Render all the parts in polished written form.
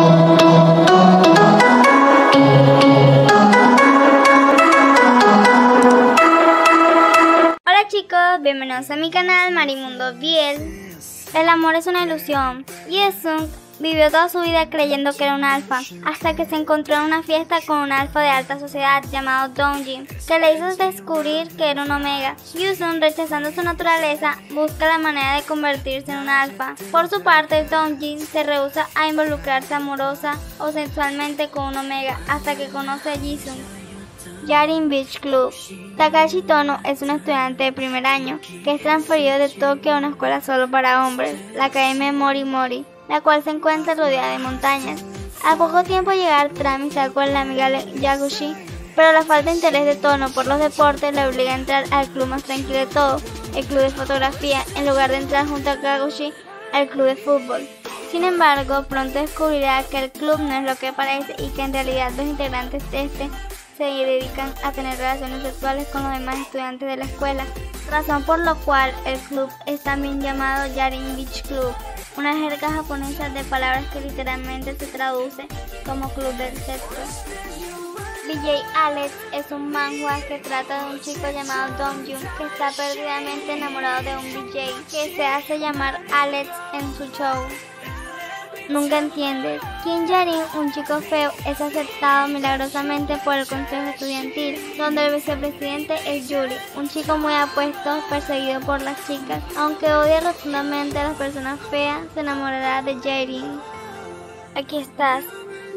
Hola chicos, bienvenidos a mi canal Mary Mundo BL. El amor es una ilusión. Yusun vivió toda su vida creyendo que era un alfa, hasta que se encontró en una fiesta con un alfa de alta sociedad llamado Dong Jin, que le hizo descubrir que era un omega. Yusun, rechazando su naturaleza, busca la manera de convertirse en un alfa. Por su parte, Dong Jin se rehúsa a involucrarse amorosa o sexualmente con un omega, hasta que conoce a Yusun. Yarin Beach Club. Takashi Tono es un estudiante de primer año que es transferido de Tokio a una escuela solo para hombres, la Academia Morimori, la cual se encuentra rodeada de montañas. A poco tiempo de llegar, Tramis da con la amiga Yaguchi, pero la falta de interés de Tono por los deportes le obliga a entrar al club más tranquilo de todo, el club de fotografía, en lugar de entrar junto a Kagushi al club de fútbol. Sin embargo, pronto descubrirá que el club no es lo que parece y que en realidad los integrantes de este se dedican a tener relaciones sexuales con los demás estudiantes de la escuela, razón por lo cual el club es también llamado Yarin Beach Club, una jerga japonesa de palabras que literalmente se traduce como club del sexo. BJ Alex es un manhwa que trata de un chico llamado Dong-yun que está perdidamente enamorado de un BJ que se hace llamar Alex en su show. Nunca entiendes. Kim Jerin, un chico feo, es aceptado milagrosamente por el consejo estudiantil, donde el vicepresidente es Yuri, un chico muy apuesto, perseguido por las chicas. Aunque odia rotundamente a las personas feas, se enamorará de Jerin. Aquí estás.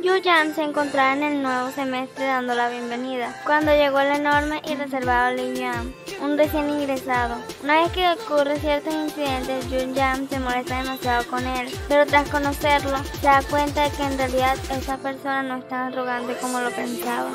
Yu Yang se encontraba en el nuevo semestre dando la bienvenida, cuando llegó el enorme y reservado Liu Yang, un recién ingresado. Una vez que ocurren ciertos incidentes, Yu Yang se molesta demasiado con él, pero tras conocerlo, se da cuenta de que en realidad esa persona no es tan arrogante como lo pensaba.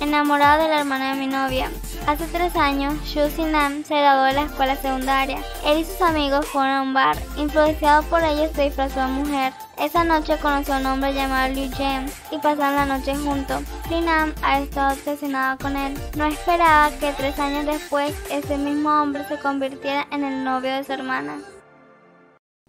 Enamorado de la hermana de mi novia. Hace 3 años, Xu Sinam se graduó de la escuela secundaria. Él y sus amigos fueron a un bar. Influenciado por ellos, se disfrazó de mujer. Esa noche conoció a un hombre llamado Liu Jian y pasaron la noche juntos. Sinam ha estado obsesionado con él. No esperaba que 3 años después, ese mismo hombre se convirtiera en el novio de su hermana.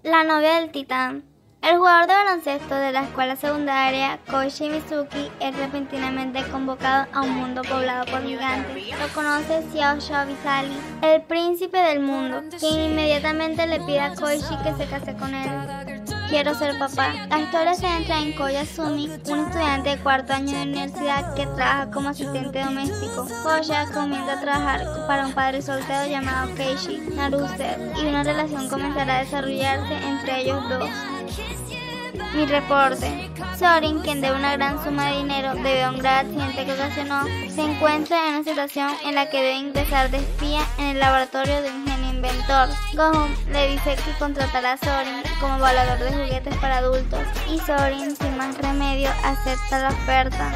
La novia del titán. El jugador de baloncesto de la escuela secundaria, Koichi Mizuki, es repentinamente convocado a un mundo poblado por gigantes. Lo conoce Xiao Shao Bisali, el príncipe del mundo, quien inmediatamente le pide a Koichi que se case con él. Quiero ser papá. La historia se centra en Koya Sumi, un estudiante de 4º año de universidad que trabaja como asistente doméstico. Koya comienza a trabajar para un padre soltero llamado Keishi Naruse y una relación comenzará a desarrollarse entre ellos dos. Mi reporte. Soren, quien debe una gran suma de dinero debido a un grave accidente que ocasionó, se encuentra en una situación en la que debe ingresar de espía en el laboratorio de un genio inventor. Gohan le dice que contratará a Soren como volador de juguetes para adultos y Soren, sin más remedio, acepta la oferta.